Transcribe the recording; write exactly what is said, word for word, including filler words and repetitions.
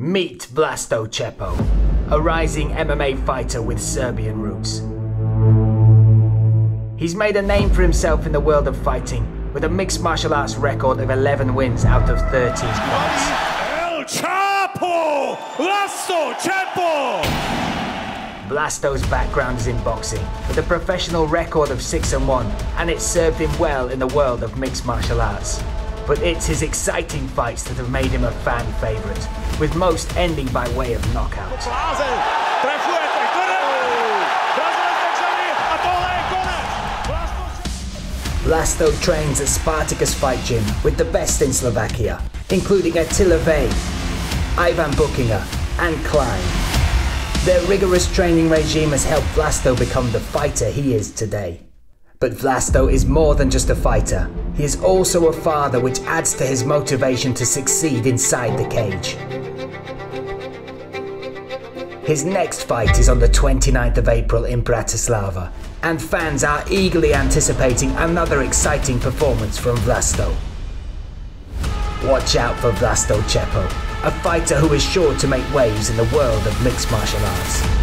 Meet Vlasto Čepo, a rising M M A fighter with Serbian roots. He's made a name for himself in the world of fighting with a mixed martial arts record of eleven wins out of thirteen fights. El Chapo! Vlasto Čepo! Vlasto's background is in boxing, with a professional record of six and one, and it served him well in the world of mixed martial arts. But it's his exciting fights that have made him a fan favourite, with most ending by way of knockout. Vlasto trains at Spartacus Fight Gym with the best in Slovakia, including Attila Vey, Ivan Bukinger and Klein. Their rigorous training regime has helped Vlasto become the fighter he is today. But Vlasto is more than just a fighter. He is also a father, which adds to his motivation to succeed inside the cage. His next fight is on the twenty-ninth of April in Bratislava, and fans are eagerly anticipating another exciting performance from Vlasto. Watch out for Vlasto Čepo, a fighter who is sure to make waves in the world of mixed martial arts.